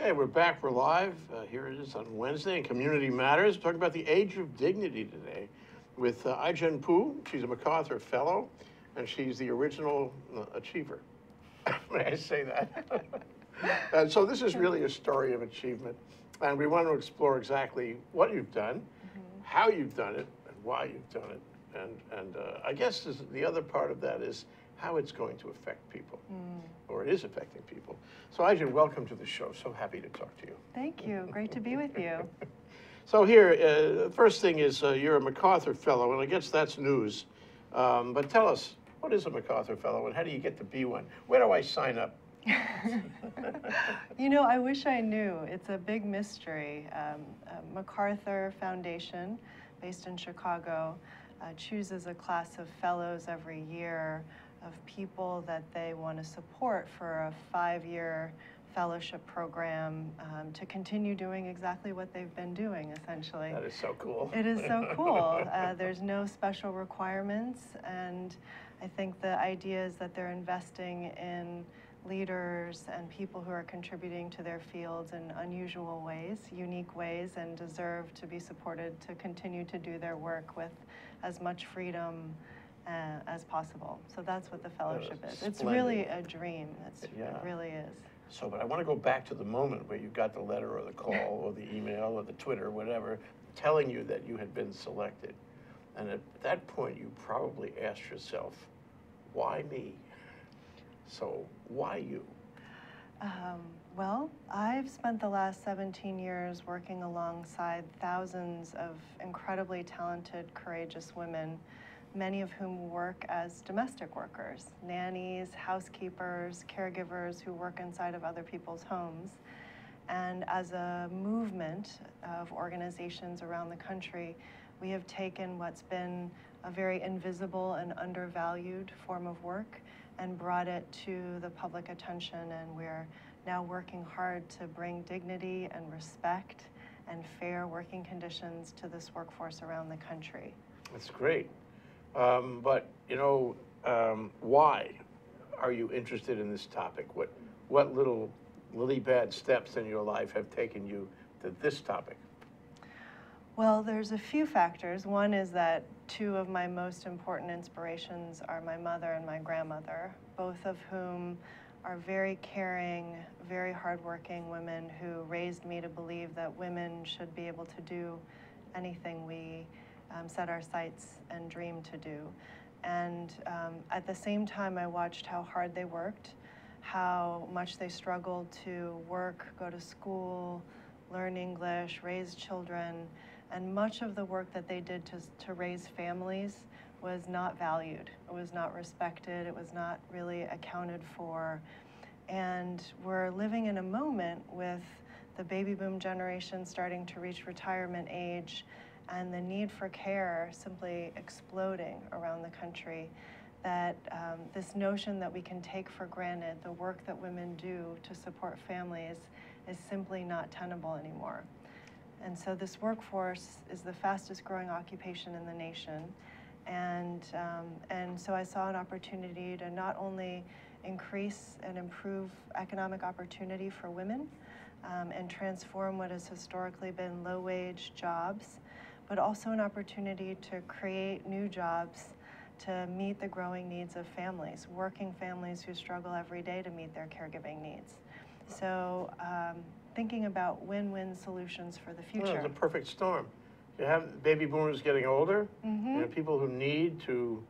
Okay, we're back. We're live. Here it is on Wednesday in Community Matters. We're talking about the Age of Dignity today with Ai-jen Poo. She's a MacArthur Fellow, and she's the original achiever. May I say that? And so this is really a story of achievement, and we want to explore exactly what you've done, how you've done it, and why you've done it. And I guess the other part of that is how it's going to affect people, or it is affecting people. So Ai-jen, welcome to the show. So happy to talk to you. Thank you. Great to be with you. So here, the first thing is you're a MacArthur Fellow, and I guess that's news. But tell us, what is a MacArthur Fellow, and how do you get to be one? Where do I sign up? You know, I wish I knew. It's a big mystery. MacArthur Foundation, based in Chicago, chooses a class of fellows every year of people that they want to support for a 5-year fellowship program to continue doing exactly what they've been doing, essentially. That is so cool. It is so cool. There's no special requirements, and I think the idea is that they're investing in leaders and people who are contributing to their fields in unusual ways, unique ways, and deserve to be supported to continue to do their work with as much freedom as possible. So that's what the fellowship is. Splendid. It's really a dream. It really is. So, but I want to go back to the moment where you got the letter or the call or the email or the Twitter, whatever, telling you that you had been selected. And at that point, you probably asked yourself, why me? So why you? Well, I've spent the last 17 years working alongside thousands of incredibly talented, courageous women, many of whom work as domestic workers, nannies, housekeepers, caregivers who work inside of other people's homes. And as a movement of organizations around the country, we have taken what's been a very invisible and undervalued form of work and brought it to the public attention, and we're now working hard to bring dignity and respect and fair working conditions to this workforce around the country. That's great. But, you know, why are you interested in this topic? What little lily pad steps in your life have taken you to this topic? Well, there's a few factors. One is that two of my most important inspirations are my mother and my grandmother, both of whom are very caring, very hardworking women who raised me to believe that women should be able to do anything we set our sights and dream to do. And at the same time, I watched how hard they worked, how much they struggled to work, go to school, learn English, raise children, and much of the work that they did to raise families was not valued. It was not respected. It was not really accounted for. And we're living in a moment with the baby boom generation starting to reach retirement age and the need for care simply exploding around the country, that this notion that we can take for granted the work that women do to support families is simply not tenable anymore. And so this workforce is the fastest growing occupation in the nation. And so I saw an opportunity to not only increase and improve economic opportunity for women and transform what has historically been low-wage jobs, but also an opportunity to create new jobs to meet the growing needs of families, working families who struggle every day to meet their caregiving needs. So thinking about win-win solutions for the future. Well, it's a perfect storm. You have baby boomers getting older, you know, people who need to,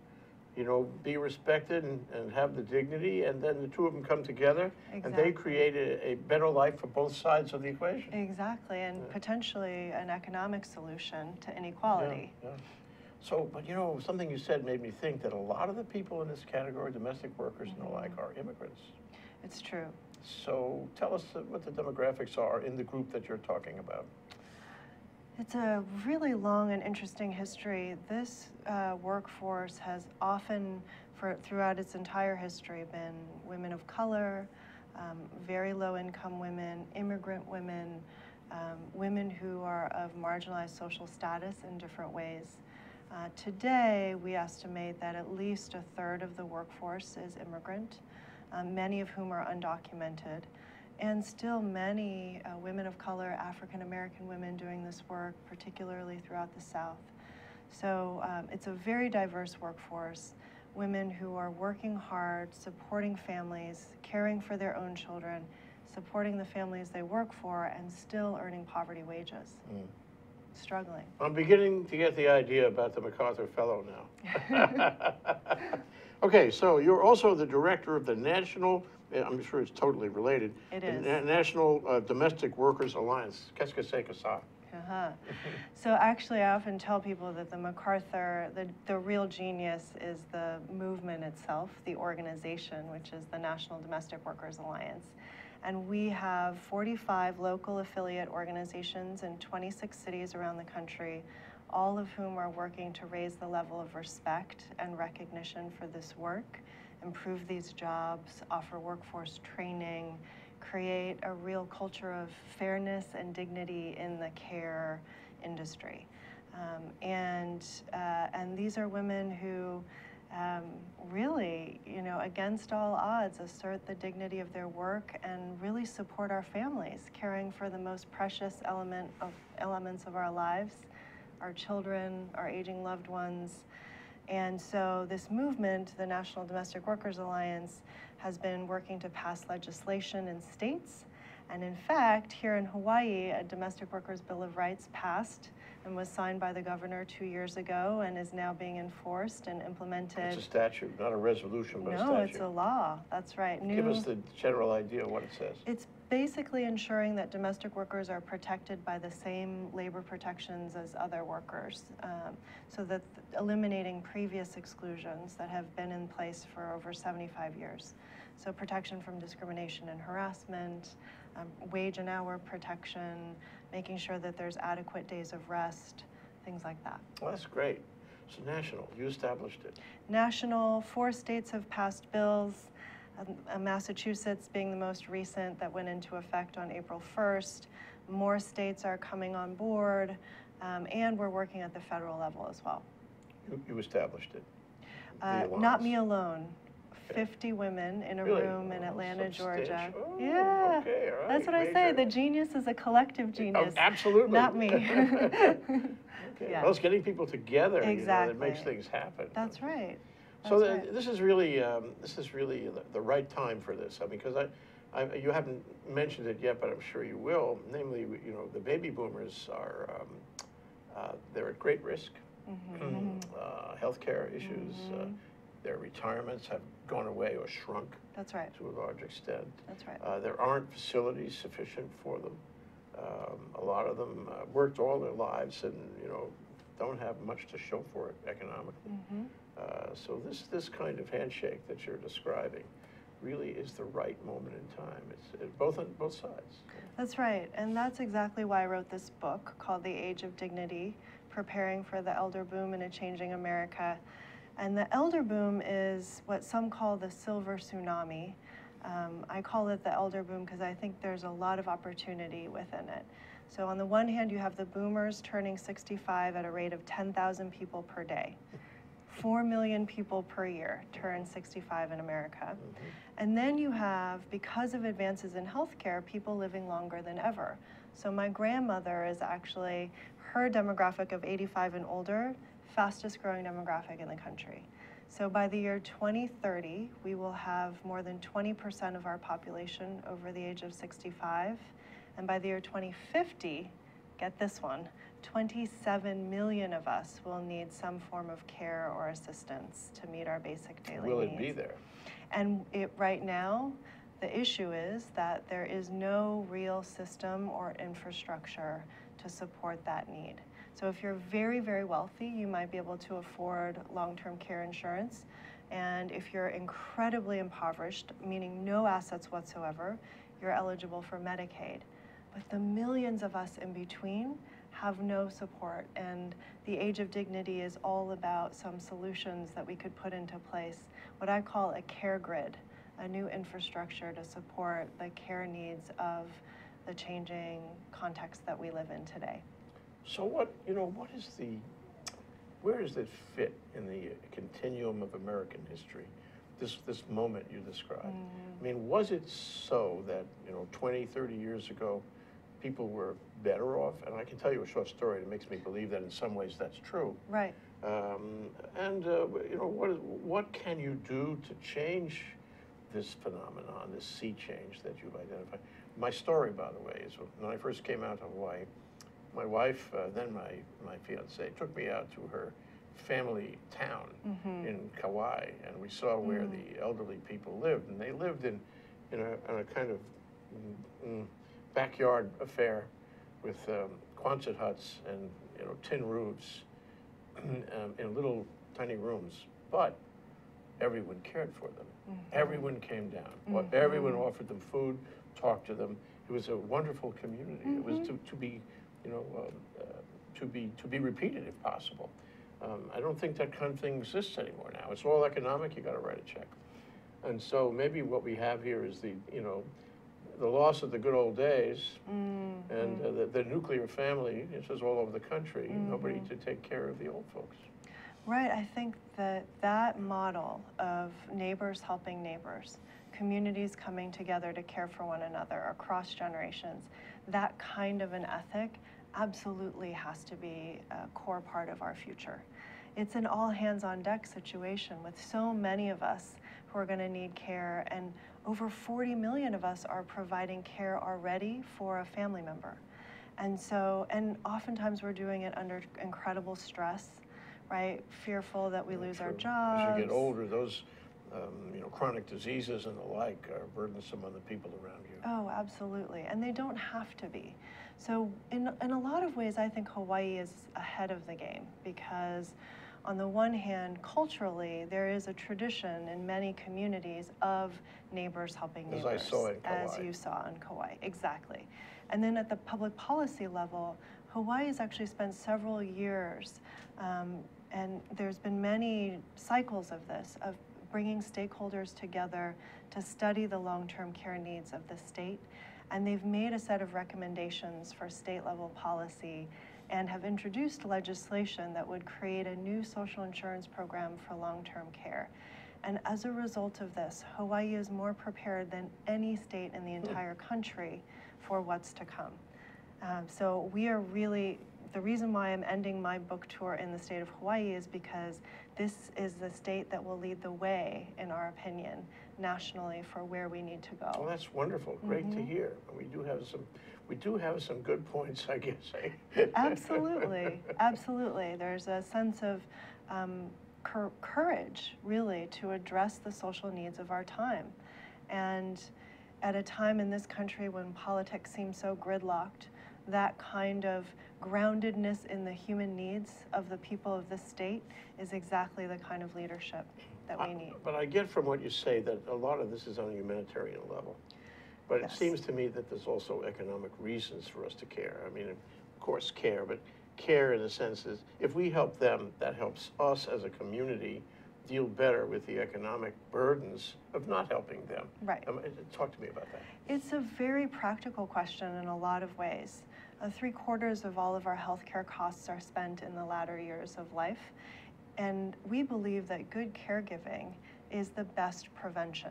you know, be respected and have the dignity, and then the two of them come together, and they create a better life for both sides of the equation. Exactly, and potentially an economic solution to inequality. Yeah, yeah. So, but you know, something you said made me think that a lot of the people in this category, domestic workers and the like, are immigrants. It's true. So tell us what the demographics are in the group that you're talking about. It's a really long and interesting history. This workforce has often, throughout its entire history, been women of color, very low-income women, immigrant women, women who are of marginalized social status in different ways. Today, we estimate that at least a third of the workforce is immigrant, many of whom are undocumented. And still many women of color, African-American women doing this work, particularly throughout the South. So it's a very diverse workforce, women who are working hard, supporting families, caring for their own children, supporting the families they work for, and still earning poverty wages. Mm. Struggling. I'm beginning to get the idea about the MacArthur Fellow now. Okay, so you're also the director of the National, I'm sure it's totally related, it is. The National Domestic Workers Alliance. Qu'est-ce que c'est que ça? Uh-huh. So actually, I often tell people that the MacArthur, the real genius is the movement itself, the organization, which is the National Domestic Workers Alliance. And we have 45 local affiliate organizations in 26 cities around the country, all of whom are working to raise the level of respect and recognition for this work, improve these jobs, offer workforce training, create a real culture of fairness and dignity in the care industry. And these are women who really, you know, against all odds, assert the dignity of their work and really support our families, caring for the most precious elements of our lives, our children, our aging loved ones. And so this movement, the National Domestic Workers Alliance, has been working to pass legislation in states. And in fact, here in Hawaii, a Domestic Workers Bill of Rights passed and was signed by the governor 2 years ago and is now being enforced and implemented. It's a statute, not a resolution, but a statute. No, it's a law. That's right. Give us the general idea of what it says. It's basically ensuring that domestic workers are protected by the same labor protections as other workers, so that eliminating previous exclusions that have been in place for over 75 years. So protection from discrimination and harassment, wage and hour protection, making sure that there's adequate days of rest, things like that. Well, that's great. So national, you established it. National, 4 states have passed bills, Massachusetts being the most recent that went into effect on April 1st. More states are coming on board, and we're working at the federal level as well. You established it. Not me alone. 50 women in a room in Atlanta, Georgia. Oh, yeah, okay, all right. That's what I say. The genius is a collective genius. Oh, absolutely. Not me. Okay. Yeah. Well, it's getting people together. Exactly. You know, that makes things happen. That's right. That's so right. This is really the right time for this. I mean, because you haven't mentioned it yet, but I'm sure you will. Namely, you know, the baby boomers are they're at great risk. Mm-hmm. Healthcare issues. Mm-hmm. Their retirements have gone away or shrunk. That's right. To a large extent. That's right. There aren't facilities sufficient for them. A lot of them worked all their lives and, you know, don't have much to show for it economically. Mm-hmm. So this kind of handshake that you're describing really is the right moment in time. It's both on both sides. That's right, and that's exactly why I wrote this book called The Age of Dignity, Preparing for the Elder Boom in a Changing America. And the elder boom is what some call the silver tsunami. I call it the elder boom because I think there's a lot of opportunity within it. So on the one hand, you have the boomers turning 65 at a rate of 10,000 people per day. 4 million people per year turn 65 in America. Mm-hmm. And then you have, because of advances in healthcare, people living longer than ever. So my grandmother is actually, her demographic of 85 and older, fastest growing demographic in the country. So by the year 2030, we will have more than 20% of our population over the age of 65. And by the year 2050, get this one, 27 million of us will need some form of care or assistance to meet our basic daily needs. Will it be there? And right now, the issue is that there is no real system or infrastructure to support that need. So if you're very, very wealthy, you might be able to afford long-term care insurance. And if you're incredibly impoverished, meaning no assets whatsoever, you're eligible for Medicaid. But the millions of us in between have no support. And the Age of Dignity is all about some solutions that we could put into place, what I call a care grid, a new infrastructure to support the care needs of the changing context that we live in today. So where does it fit in the continuum of American history? this moment you described. Mm-hmm. I mean, was it so that, 20, 30 years ago, people were better off? And I can tell you a short story that makes me believe that in some ways that's true. Right. What can you do to change this phenomenon, this sea change that you've identified? My story, by the way, is when I first came out to Hawaii, my wife, then my fiancée, took me out to her family town in Kauai, and we saw where the elderly people lived, and they lived in a kind of backyard affair with Quonset huts and tin roofs in little tiny rooms, but everyone cared for them. Everyone came down. Everyone offered them food, talked to them. It was a wonderful community. It was to be repeated if possible. I don't think that kind of thing exists anymore now. It's all economic. You got to write a check, and so maybe what we have here is the loss of the good old days, and the nuclear family. This is all over the country. Nobody to take care of the old folks. Right. I think that model of neighbors helping neighbors, communities coming together to care for one another across generations, that kind of an ethic absolutely has to be a core part of our future. It's an all-hands-on-deck situation with so many of us who are going to need care, and over 40 million of us are providing care already for a family member. And so, and oftentimes we're doing it under incredible stress, right? Fearful that we lose our jobs. As you get older, those chronic diseases and the like are burdensome on the people around you. Oh, absolutely, and they don't have to be. So in a lot of ways, I think Hawaii is ahead of the game because on the one hand, culturally, there is a tradition in many communities of neighbors helping neighbors. As I saw in Kauai. As you saw in Kauai, exactly. And then at the public policy level, Hawaii has actually spent several years, and there's been many cycles of this, of bringing stakeholders together to study the long-term care needs of the state. And they've made a set of recommendations for state-level policy and have introduced legislation that would create a new social insurance program for long-term care. And as a result of this, Hawaii is more prepared than any state in the entire country for what's to come. So we are really, the reason why I'm ending my book tour in the state of Hawaii is because this is the state that will lead the way, in our opinion, nationally for where we need to go. Well, that's wonderful. Great to hear. We do have some good points, I guess. Absolutely, absolutely. There's a sense of courage, really, to address the social needs of our time, and at a time in this country when politics seems so gridlocked, that kind of groundedness in the human needs of the people of this state is exactly the kind of leadership that we need. But I get from what you say that a lot of this is on a humanitarian level. But yes, it seems to me that there's also economic reasons for us to care. I mean, of course, care, but care in a sense is if we help them, that helps us as a community deal better with the economic burdens of not helping them. Right. Talk to me about that. It's a very practical question in a lot of ways. 3/4 of all of our healthcare costs are spent in the latter years of life. And we believe that good caregiving is the best prevention.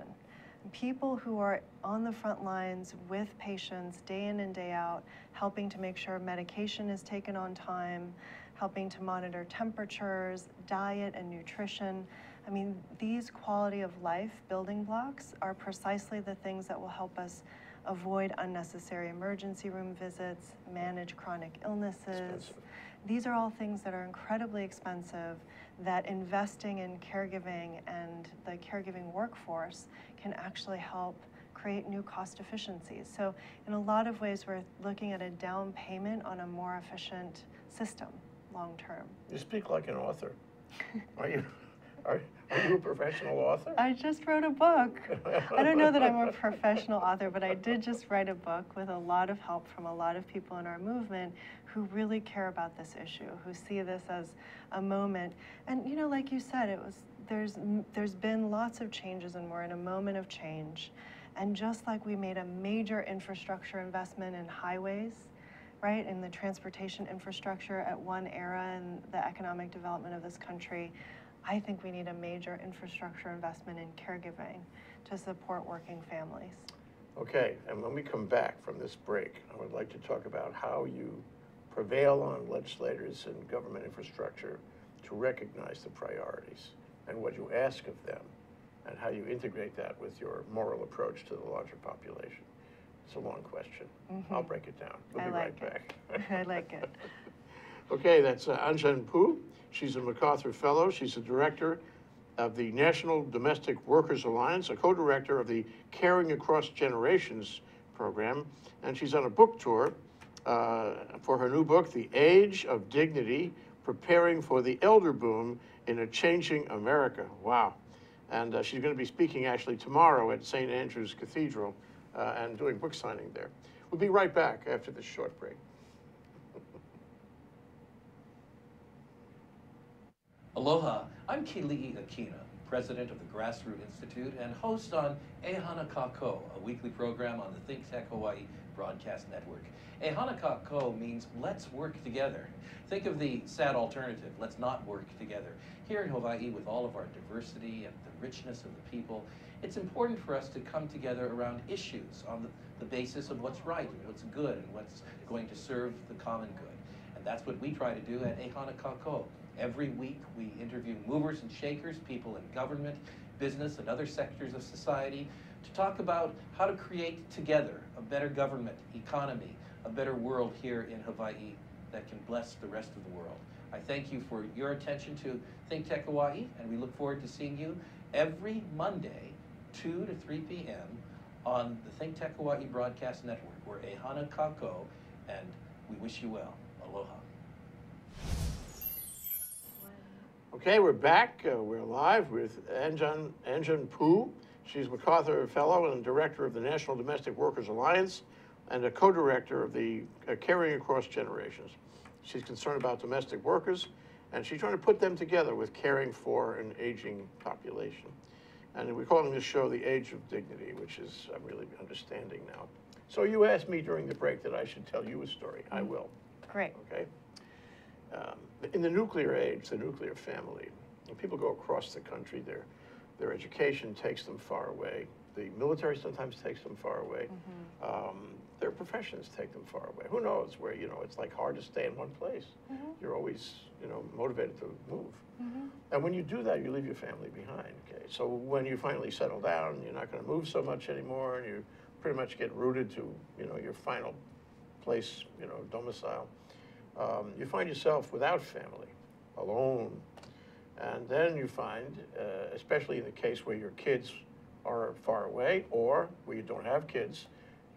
People who are on the front lines with patients day in and day out, helping to make sure medication is taken on time, helping to monitor temperatures, diet and nutrition. I mean, these quality of life building blocks are precisely the things that will help us avoid unnecessary emergency room visits, manage chronic illnesses. Expensive. These are all things that are incredibly expensive, that investing in caregiving and the caregiving workforce can actually help create new cost efficiencies. So in a lot of ways, we're looking at a down payment on a more efficient system long term. You speak like an author. Are you a professional author? I just wrote a book. I don't know that I'm a professional author, but I did just write a book with a lot of help from a lot of people in our movement who really care about this issue, who see this as a moment. And like you said, there's been lots of changes, and we're in a moment of change. And just like we made a major infrastructure investment in highways, right, in the transportation infrastructure at one era in the economic development of this country, I think we need a major infrastructure investment in caregiving to support working families. Okay, and when we come back from this break, I would like to talk about how you prevail on legislators and government infrastructure to recognize the priorities and what you ask of them and how you integrate that with your moral approach to the larger population. It's a long question. Mm-hmm. I'll break it down. We'll be right back. I like it. Okay, that's Ai-jen Poo. She's a MacArthur Fellow. She's the director of the National Domestic Workers Alliance, a co-director of the Caring Across Generations program, and she's on a book tour for her new book, The Age of Dignity, Preparing for the Elder Boom in a Changing America. Wow. And she's going to be speaking actually tomorrow at St. Andrew's Cathedral and doing book signing there. We'll be right back after this short break. Aloha, I'm Kili'i Akina, president of the Grassroot Institute and host on Ehana Kako, a weekly program on the ThinkTech Hawaii broadcast network. Ehana Kako means let's work together. Think of the sad alternative, let's not work together. Here in Hawaii, with all of our diversity and the richness of the people, it's important for us to come together around issues on the basis of what's right and what's good and what's going to serve the common good. And that's what we try to do at Ehana Kako. Every week, we interview movers and shakers, people in government, business, and other sectors of society to talk about how to create together a better government, economy, a better world here in Hawaii that can bless the rest of the world. I thank you for your attention to ThinkTech Hawaii, and we look forward to seeing you every Monday, 2 to 3 p.m. on the ThinkTech Hawaii broadcast network. We're Ehana Kako, and we wish you well. Aloha. Okay, we're back. We're live with Ai-jen Poo. She's MacArthur Fellow and Director of the National Domestic Workers Alliance and a co-director of the Caring Across Generations. She's concerned about domestic workers, and she's trying to put them together with caring for an aging population. And we're calling this show The Age of Dignity, which is I'm really understanding now. So you asked me during the break that I should tell you a story. I will. Great. Okay. In the nuclear age, the nuclear family, and people go across the country, their education takes them far away. The military sometimes takes them far away. Mm-hmm. Their professions take them far away. Who knows where, you know, it's like hard to stay in one place. Mm-hmm. You're always, you know, motivated to move. Mm-hmm. And when you do that, you leave your family behind, okay? So when you finally settle down, you're not gonna move so much anymore, and you pretty much get rooted to, you know, your final place, you know, domicile. You find yourself without family, alone. And then you find, especially in the case where your kids are far away or where you don't have kids,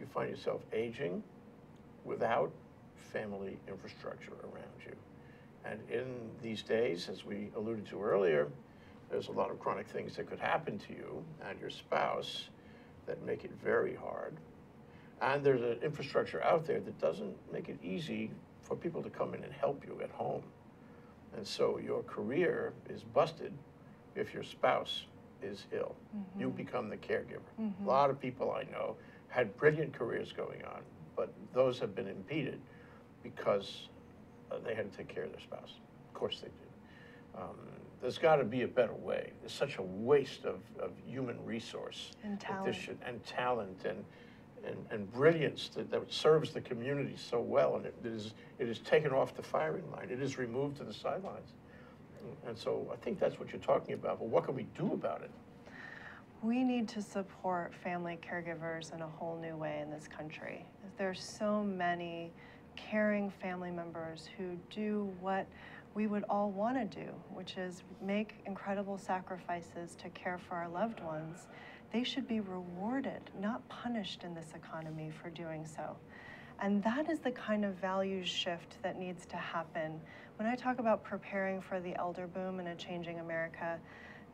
you find yourself aging without family infrastructure around you. And in these days, as we alluded to earlier, there's a lot of chronic things that could happen to you and your spouse that make it very hard. And there's an infrastructure out there that doesn't make it easy for people to come in and help you at home. And so your career is busted if your spouse is ill. Mm-hmm. You become the caregiver. Mm-hmm. A lot of people I know had brilliant careers going on, but those have been impeded because they had to take care of their spouse. Of course they did. There's got to be a better way. There's such a waste of human resource. And talent. And brilliance that serves the community so well, and it is taken off the firing line. It is removed to the sidelines. And so I think that's what you're talking about, but what can we do about it? We need to support family caregivers in a whole new way in this country. There's so many caring family members who do what we would all want to do, which is make incredible sacrifices to care for our loved ones. They should be rewarded, not punished in this economy for doing so. And that is the kind of values shift that needs to happen. When I talk about preparing for the elder boom in a changing America,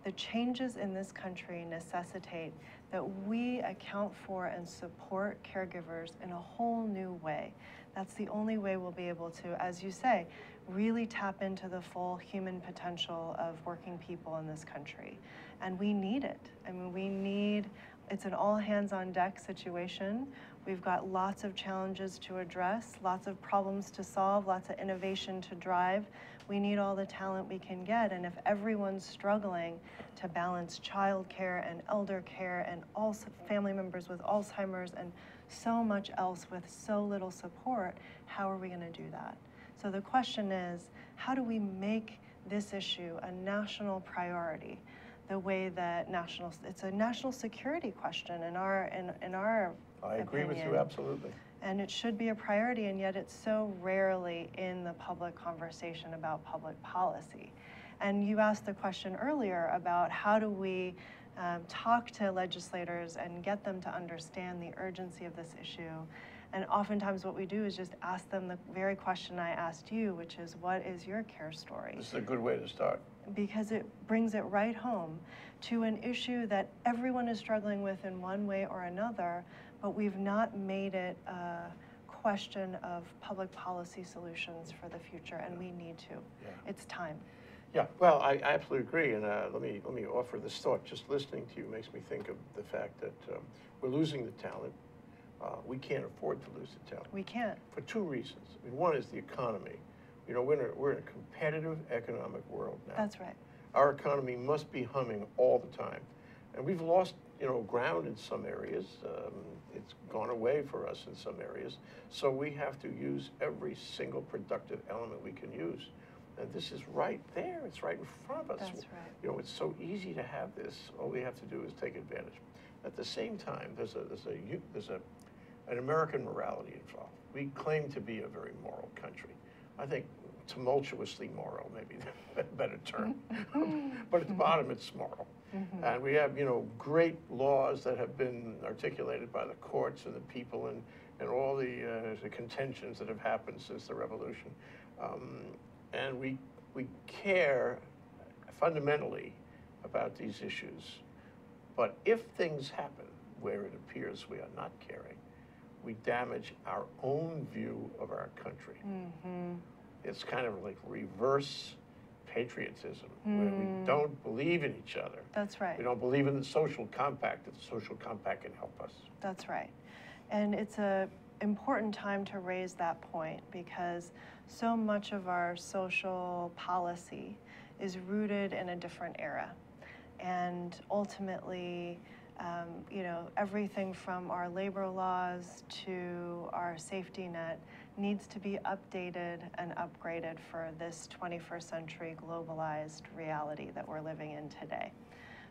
the changes in this country necessitate that we account for and support caregivers in a whole new way. That's the only way we'll be able to, as you say, really tap into the full human potential of working people in this country. And we need it. I mean, we need It's an all-hands-on-deck situation. We've got lots of challenges to address, lots of problems to solve, lots of innovation to drive. We need all the talent we can get, and if everyone's struggling to balance child care and elder care and also family members with Alzheimer's and so much else with so little support, how are we going to do that? So the question is, how do we make this issue a national priority? The way that it's a national security question in our I agree opinion. With you, absolutely. And it should be a priority, and yet it's so rarely in the public conversation about public policy. And you asked the question earlier about how do we talk to legislators and get them to understand the urgency of this issue. And oftentimes what we do is just ask them the very question I asked you, which is, what is your care story? This is a good way to start. Because it brings it right home to an issue that everyone is struggling with in one way or another, but we've not made it a question of public policy solutions for the future, and we need to. Yeah. It's time. Yeah, well, I absolutely agree, and let me offer this thought. Just listening to you makes me think of the fact that we're losing the talent. We can't afford to lose the talent. We can't. For two reasons. I mean, one is the economy. You know, we're in a competitive economic world now. That's right. Our economy must be humming all the time. And we've lost, you know, ground in some areas. It's gone away for us in some areas. So we have to use every single productive element we can use. And this is right there. It's right in front of us. That's right. You know, it's so easy to have this. All we have to do is take advantage. At the same time, there's an American morality involved. We claim to be a very moral country. I think tumultuously moral, maybe a better term. But at the bottom, it's moral. Mm-hmm. And we have, you know, great laws that have been articulated by the courts and the people and all the contentions that have happened since the revolution. And we care fundamentally about these issues. But if things happen where it appears we are not caring, we damage our own view of our country. Mm-hmm. It's kind of like reverse patriotism, where we don't believe in each other. That's right. We don't believe in the social compact, that the social compact can help us. That's right. And it's an important time to raise that point, because so much of our social policy is rooted in a different era. And ultimately, you know, everything from our labor laws to our safety net needs to be updated and upgraded for this 21st century globalized reality that we're living in today.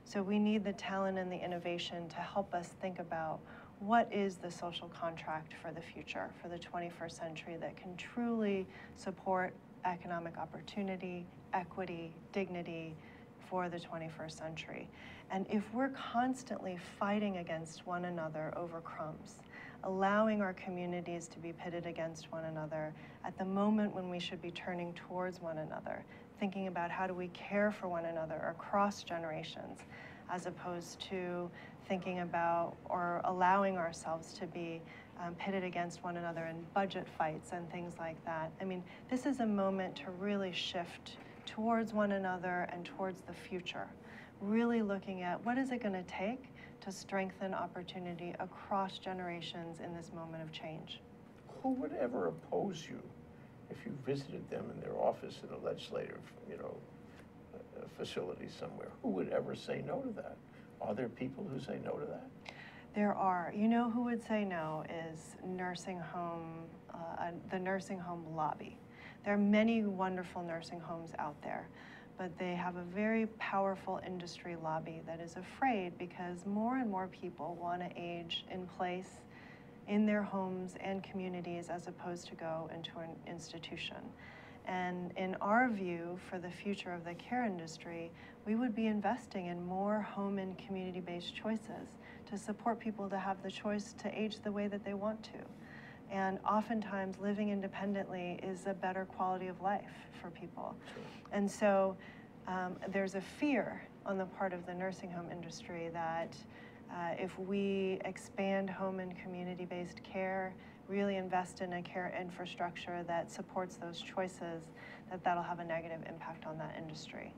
So we need the talent and the innovation to help us think about what is the social contract for the future, for the 21st century, that can truly support economic opportunity, equity, dignity, for the 21st century. And if we're constantly fighting against one another over crumbs, allowing our communities to be pitted against one another at the moment when we should be turning towards one another, thinking about how do we care for one another across generations, as opposed to thinking about or allowing ourselves to be pitted against one another in budget fights and things like that. I mean, this is a moment to really shift towards one another and towards the future, really looking at what is it going to take to strengthen opportunity across generations in this moment of change. Who would ever oppose you if you visited them in their office in a legislative, you know, facility somewhere? Who would ever say no to that? Are there people who say no to that? There are. You know who would say no is nursing home, the nursing home lobby. There are many wonderful nursing homes out there, but they have a very powerful industry lobby that is afraid, because more and more people want to age in place in their homes and communities as opposed to go into an institution. And in our view, for the future of the care industry, we would be investing in more home and community-based choices to support people to have the choice to age the way that they want to. And oftentimes, living independently is a better quality of life for people. Sure. And so there's a fear on the part of the nursing home industry that if we expand home and community-based care, really invest in a care infrastructure that supports those choices, that'll have a negative impact on that industry.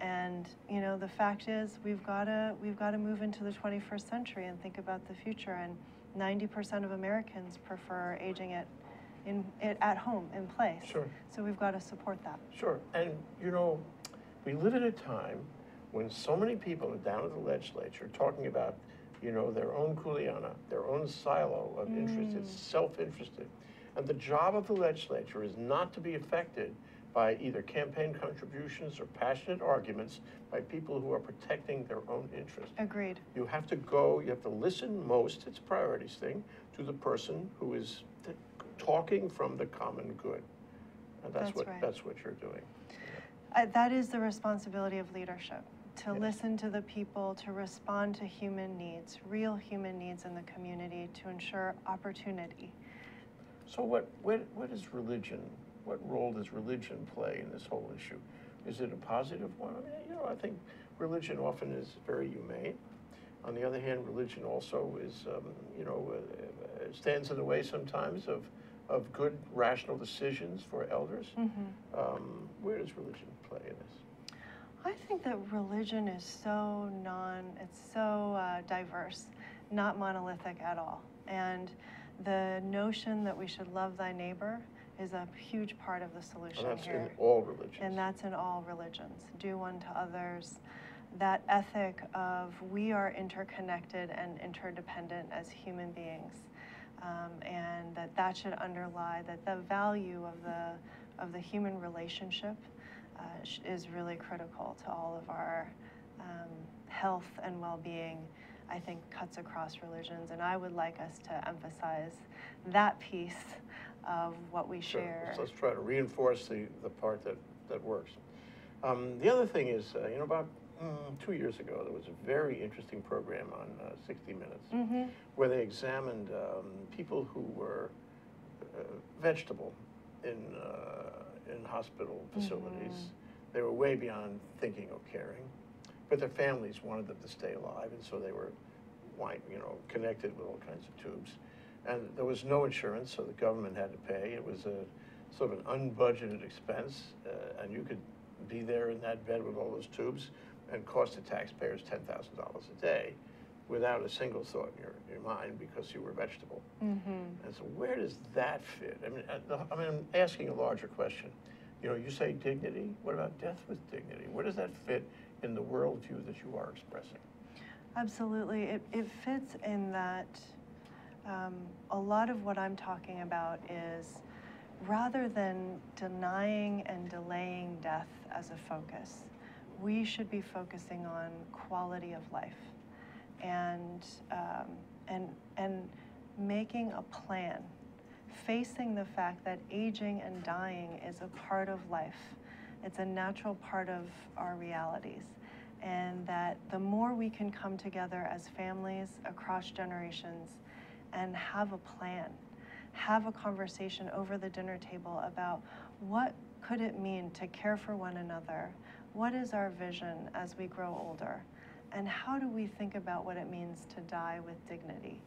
And you know, the fact is, we've got to move into the 21st century and think about the future. And 90% of Americans prefer aging at home, in place. Sure. So we've got to support that. Sure. And you know, we live at a time when so many people are down at the legislature talking about, you know, their own kuleana, their own silo of interest. It's self-interested. And the job of the legislature is not to be affected by either campaign contributions or passionate arguments by people who are protecting their own interests. Agreed. You have to go, you have to listen most, it's a priorities thing, to the person who is talking from the common good. And that's what you're doing. That is the responsibility of leadership, to listen to the people, to respond to human needs, real human needs in the community, to ensure opportunity. So what is religion? What role does religion play in this whole issue? Is it a positive one? I mean, you know, I think religion often is very humane. On the other hand, religion also is, you know, stands in the way sometimes of good, rational decisions for elders. Mm-hmm. Where does religion play in this? I think that religion is so diverse, not monolithic at all. And the notion that we should love thy neighbor is a huge part of the solution here. And that's in all religions. And that's in all religions. Do unto others. That ethic of we are interconnected and interdependent as human beings, and that should underlie that the value of the human relationship is really critical to all of our health and well-being. I think cuts across religions, and I would like us to emphasize that piece of what we share. So let's try to reinforce the part that works. The other thing is, you know, about 2 years ago, there was a very interesting program on 60 Minutes where they examined people who were vegetable in hospital facilities. They were way beyond thinking or caring, but their families wanted them to stay alive, and so they were, you know, connected with all kinds of tubes. And there was no insurance, so the government had to pay. It was a sort of an unbudgeted expense, and you could be there in that bed with all those tubes and cost the taxpayers $10,000 a day without a single thought in your mind because you were a vegetable. And so where does that fit? I mean, I'm asking a larger question. You know, you say dignity. What about death with dignity? Where does that fit in the worldview that you are expressing? Absolutely. It fits in that a lot of what I'm talking about is rather than denying and delaying death as a focus, we should be focusing on quality of life and making a plan, facing the fact that aging and dying is a part of life. It's a natural part of our realities. And that the more we can come together as families across generations and have a plan, have a conversation over the dinner table about what could it mean to care for one another? What is our vision as we grow older? And how do we think about what it means to die with dignity?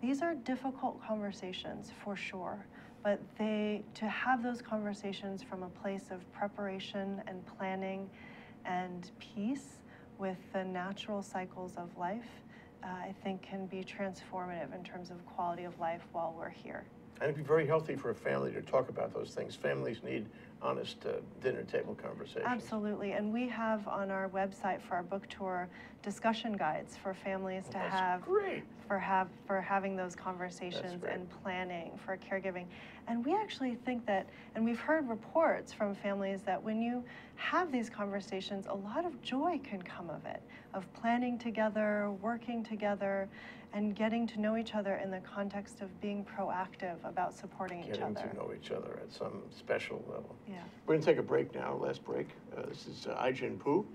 These are difficult conversations for sure, but to have those conversations from a place of preparation and planning and peace with the natural cycles of life, I think can be transformative in terms of quality of life while we're here. And it'd be very healthy for a family to talk about those things. Families need honest dinner table conversations. Absolutely, and we have on our website for our book tour discussion guides for families to have for having those conversations and planning for caregiving. And we actually think that, and we've heard reports from families that when you have these conversations, a lot of joy can come of it, of planning together, working together, and getting to know each other in the context of being proactive about supporting each other. Getting to know each other at some special level. Yeah. We're going to take a break now, last break. This is Ai-jen Poo.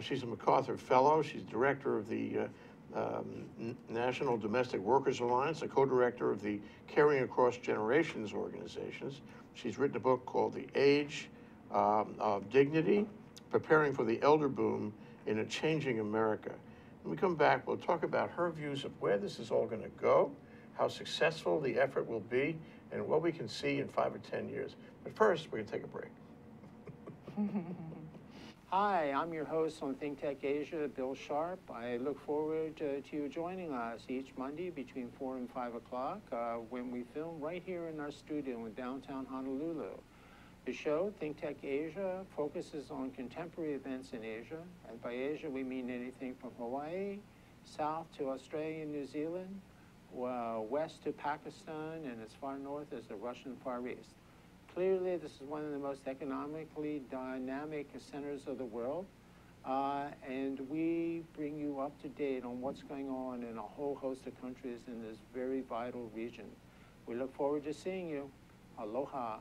She's a MacArthur Fellow. She's director of the National Domestic Workers Alliance, a co-director of the Caring Across Generations organizations. She's written a book called The Age of Dignity, Preparing for the Elder Boom in a Changing America. When we come back, we'll talk about her views of where this is all going to go, how successful the effort will be, and what we can see in 5 or 10 years. But first, we're going to take a break. Hi, I'm your host on ThinkTech Asia, Bill Sharp. I look forward to you joining us each Monday between 4 and 5 o'clock when we film right here in our studio in downtown Honolulu. The show, ThinkTech Asia, focuses on contemporary events in Asia, and by Asia we mean anything from Hawaii, south to Australia and New Zealand, west to Pakistan, and as far north as the Russian Far East. Clearly, this is one of the most economically dynamic centers of the world, and we bring you up to date on what's going on in a whole host of countries in this very vital region. We look forward to seeing you. Aloha.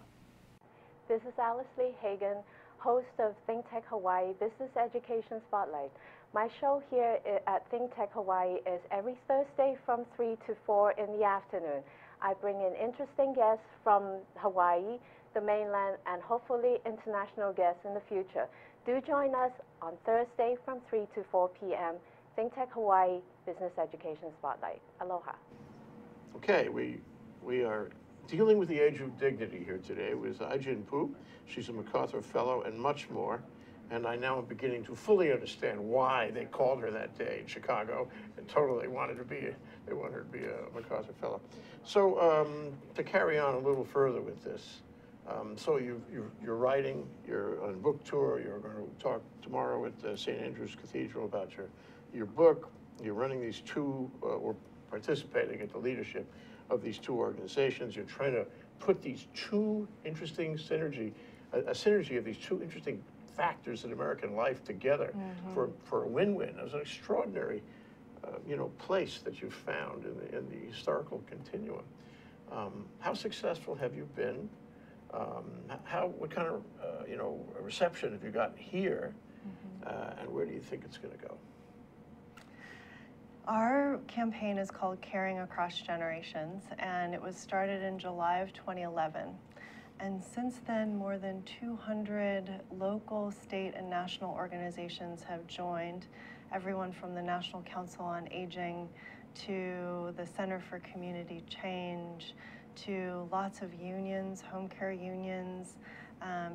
This is Alice Lee Hagan, host of ThinkTech Hawaii Business Education Spotlight. My show here at ThinkTech Hawaii is every Thursday from 3 to 4 in the afternoon. I bring in interesting guests from Hawaii, the mainland, and hopefully international guests in the future. Do join us on Thursday from 3 to 4 p.m. ThinkTech Hawaii Business Education Spotlight. Aloha. Okay, we are dealing with the Age of Dignity here today with Ai-jen Poo. She's a MacArthur Fellow and much more. And I now am beginning to fully understand why they called her that day in Chicago and totally wanted her to be a MacArthur Fellow. So to carry on a little further with this, so you're writing, you're on a book tour, you're going to talk tomorrow at St. Andrew's Cathedral about your book, you're running these two, or participating at the leadership of these two organizations, you're trying to put these two interesting synergy, a synergy of these two interesting factors in American life together for a win-win. It was an extraordinary, you know, place that you found in the historical continuum. How successful have you been? What kind of, you know, reception have you gotten here? And where do you think it's going to go? Our campaign is called Caring Across Generations, and it was started in July of 2011. And since then, more than 200 local, state, and national organizations have joined, everyone from the National Council on Aging to the Center for Community Change, to lots of unions, home care unions,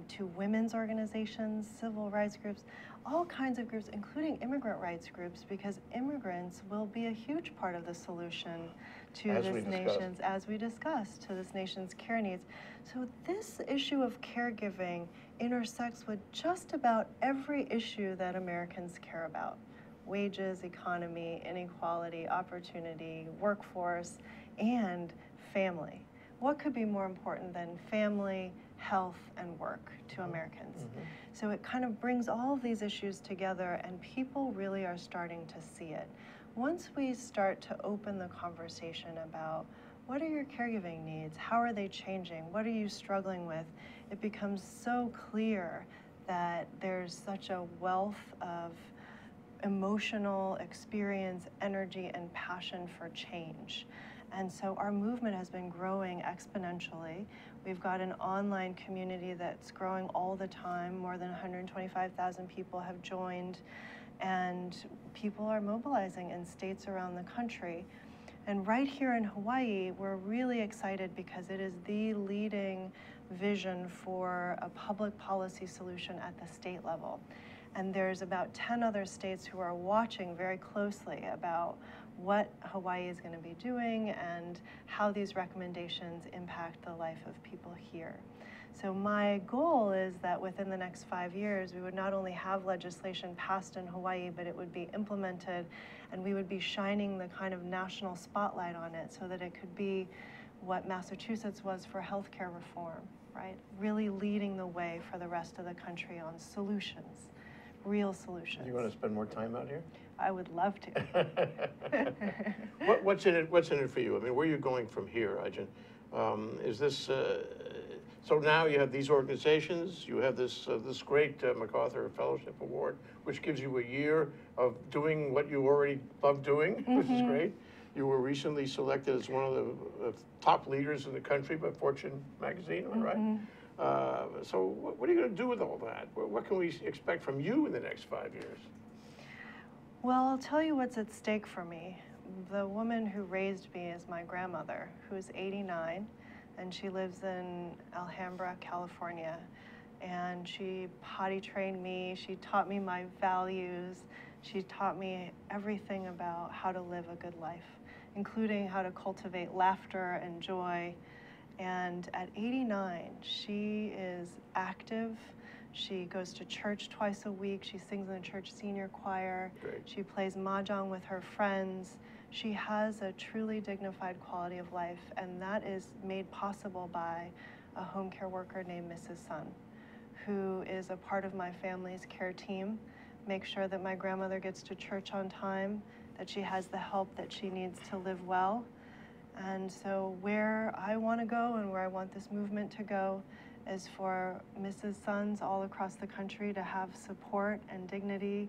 to women's organizations, civil rights groups, all kinds of groups, including immigrant rights groups, because immigrants will be a huge part of the solution to this nation's, as we discussed, to this nation's care needs. So this issue of caregiving intersects with just about every issue that Americans care about: wages, economy, inequality, opportunity, workforce, and family. What could be more important than family, health, and work to Americans? So it kind of brings all of these issues together, and people really are starting to see it. Once we start to open the conversation about what are your caregiving needs, how are they changing, what are you struggling with, it becomes so clear that there's such a wealth of emotional experience, energy, and passion for change. And so our movement has been growing exponentially. We've got an online community that's growing all the time. More than 125,000 people have joined, and people are mobilizing in states around the country. And right here in Hawaii, we're really excited because it is the leading vision for a public policy solution at the state level. And there's about 10 other states who are watching very closely about what Hawaii is going to be doing and how these recommendations impact the life of people here. So my goal is that within the next 5 years, we would not only have legislation passed in Hawaii, but it would be implemented, and we would be shining the kind of national spotlight on it so that it could be what Massachusetts was for healthcare reform, right? Really leading the way for the rest of the country on solutions. Real solutions. You want to spend more time out here? I would love to. What's in it? What's in it for you? I mean, where are you going from here, Ai-jen? Is this so? Now you have these organizations. You have this this great MacArthur Fellowship Award, which gives you a year of doing what you already love doing, which is great. You were recently selected as one of the top leaders in the country by Fortune magazine, right? So what are you going to do with all that? What can we expect from you in the next 5 years? Well, I'll tell you what's at stake for me. The woman who raised me is my grandmother, who's 89, and she lives in Alhambra, California. and she potty trained me. She taught me my values. She taught me everything about how to live a good life, including how to cultivate laughter and joy. And at 89, she is active. She goes to church twice a week. She sings in the church senior choir. Great. She plays mahjong with her friends. She has a truly dignified quality of life, and that is made possible by a home care worker named Mrs. Sun, who is a part of my family's care team, makes sure that my grandmother gets to church on time, that she has the help that she needs to live well. And so where I want to go and where I want this movement to go is for Mrs. Suns all across the country to have support and dignity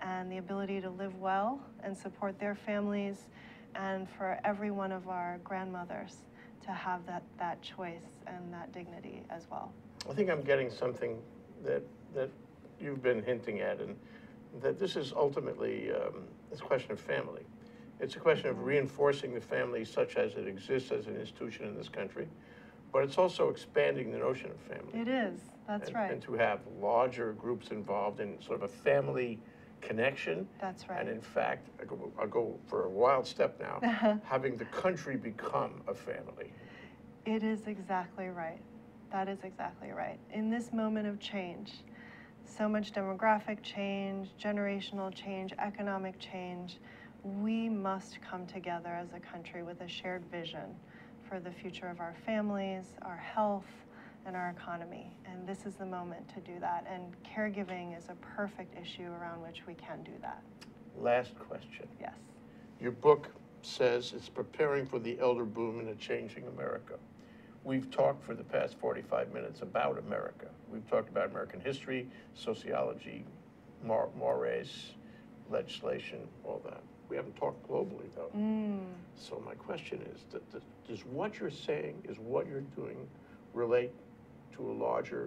and the ability to live well and support their families, and for every one of our grandmothers to have that choice and that dignity as well. I think I'm getting something that you've been hinting at, and that this is ultimately this question of family. It's a question of reinforcing the family such as it exists as an institution in this country, but it's also expanding the notion of family. It is, that's right. And to have larger groups involved in sort of a family connection. That's right. And in fact, I'll go for a wild step now, having the country become a family. It is exactly right. That is exactly right. In this moment of change, so much demographic change, generational change, economic change, we must come together as a country with a shared vision for the future of our families, our health, and our economy. And this is the moment to do that. And caregiving is a perfect issue around which we can do that. Last question. Yes. Your book says it's preparing for the elder boom in a changing America. We've talked for the past 45 minutes about America. We've talked about American history, sociology, mores, legislation, all that. We haven't talked globally, though. Mm. So my question is, does what you're saying, is what you're doing, relate to a larger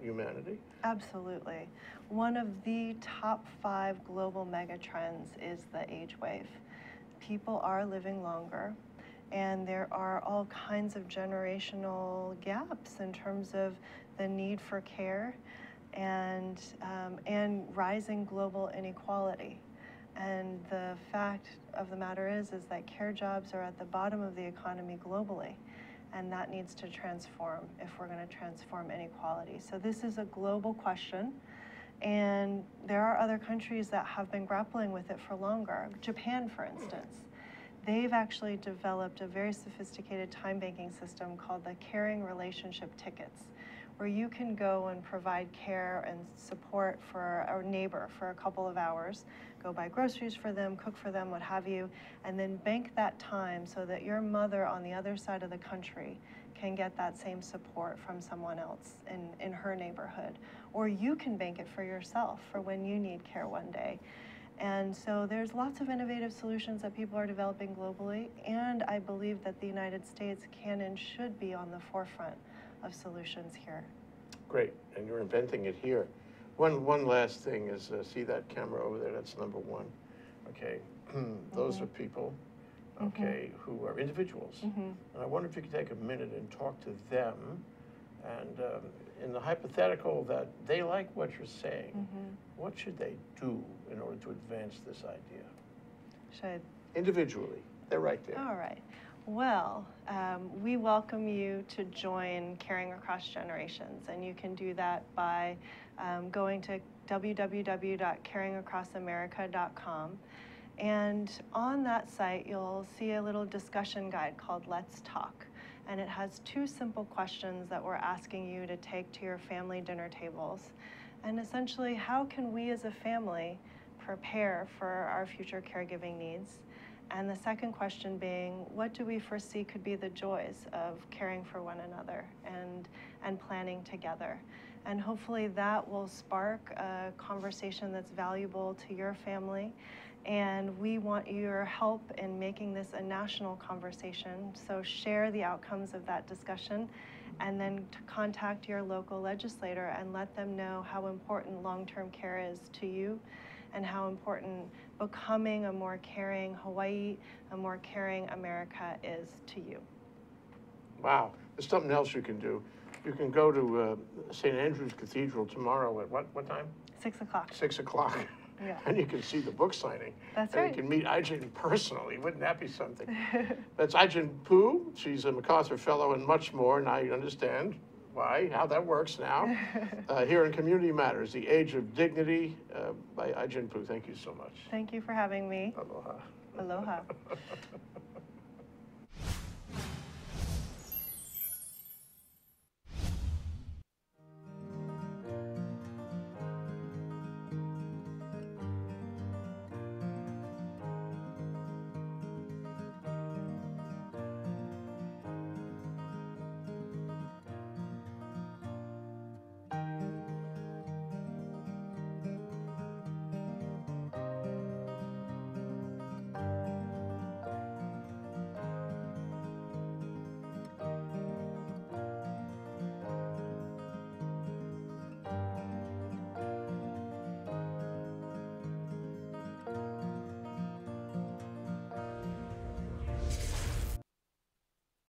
humanity? Absolutely. One of the top 5 global megatrends is the age wave. People are living longer, and there are all kinds of generational gaps in terms of the need for care and rising global inequality. And the fact of the matter is that care jobs are at the bottom of the economy globally, and that needs to transform if we're going to transform inequality. So this is a global question, and there are other countries that have been grappling with it for longer. Japan, for instance, they've actually developed a very sophisticated time banking system called the Caring Relationship Tickets, where you can go and provide care and support for a neighbor for a couple of hours, go buy groceries for them, cook for them, what have you, and then bank that time so that your mother on the other side of the country can get that same support from someone else in her neighborhood. Or you can bank it for yourself for when you need care one day. And so there's lots of innovative solutions that people are developing globally, and I believe that the United States can and should be on the forefront of solutions here. Great, and you're inventing it here. One last thing is, see that camera over there? That's number one. Okay, those are people, okay, who are individuals. And I wonder if you could take a minute and talk to them, and in the hypothetical that they like what you're saying, what should they do in order to advance this idea? Individually, they're right there. All right. Well, we welcome you to join Caring Across Generations, and you can do that by going to www.caringacrossamerica.com. And on that site, you'll see a little discussion guide called Let's Talk. And it has 2 simple questions that we're asking you to take to your family dinner tables. And essentially, how can we as a family prepare for our future caregiving needs? And the second question being, what do we foresee could be the joys of caring for one another and planning together? And hopefully that will spark a conversation that's valuable to your family. And we want your help in making this a national conversation. So share the outcomes of that discussion, and then to contact your local legislator and let them know how important long-term care is to you, and how important becoming a more caring Hawaii, a more caring America is to you. Wow, there's something else you can do. You can go to St. Andrew's Cathedral tomorrow at what time? 6 o'clock. 6 o'clock. Yeah. And you can see the book signing. That's right. And you can meet Ai-jen personally. Wouldn't that be something? That's Ai-jen Poo. She's a MacArthur Fellow and much more. Now you understand why, how that works now. Here in Community Matters, The Age of Dignity by Ai-jen Poo. Thank you so much. Thank you for having me. Aloha. Aloha.